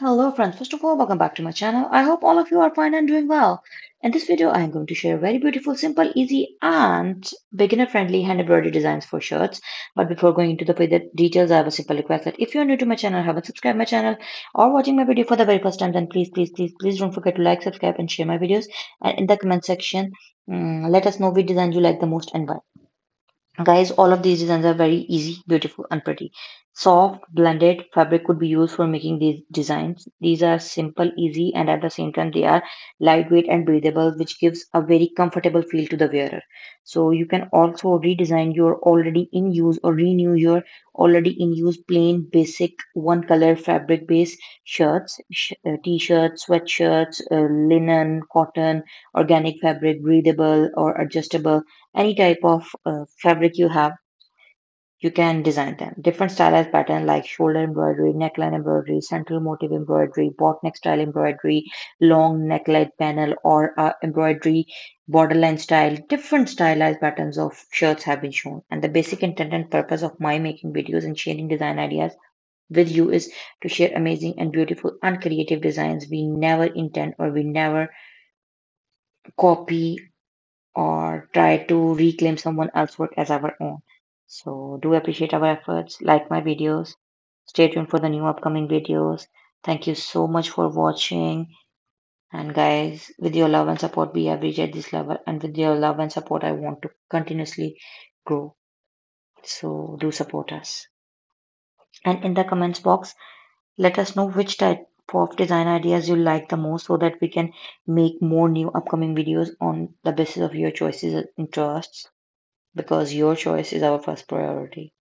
Hello friends, first of all welcome back to my channel. I hope all of you are fine and doing well. In this video I am going to share very beautiful, simple, easy and beginner friendly hand embroidery designs for shirts. But before going into the details, I have a simple request that if you are new to my channel, haven't subscribed my channel or watching my video for the very first time, then please don't forget to like, subscribe and share my videos, and in the comment section let us know which design you like the most and why. Guys, all of these designs are very easy, beautiful and pretty. Soft blended fabric could be used for making these designs. These are simple, easy and at the same time they are lightweight and breathable, which gives a very comfortable feel to the wearer. So you can also redesign your already in use or renew your already in use plain basic one color fabric based shirts, t-shirts, sweatshirts, linen, cotton, organic fabric, breathable or adjustable, any type of fabric you have. You can design them. Different stylized pattern like shoulder embroidery, neckline embroidery, central motif embroidery, bottleneck style embroidery, long neckline panel or embroidery, borderline style. Different stylized patterns of shirts have been shown. And the basic intent and purpose of my making videos and sharing design ideas with you is to share amazing and beautiful and creative designs. We never intend or we never copy or try to reclaim someone else's work as our own. So do appreciate our efforts, like my videos, stay tuned for the new upcoming videos. Thank you so much for watching. And guys, with your love and support we have reached this level, and with your love and support I want to continuously grow. So do support us. And in the comments box, let us know which type of design ideas you like the most so that we can make more new upcoming videos on the basis of your choices and interests. Because your choice is our first priority.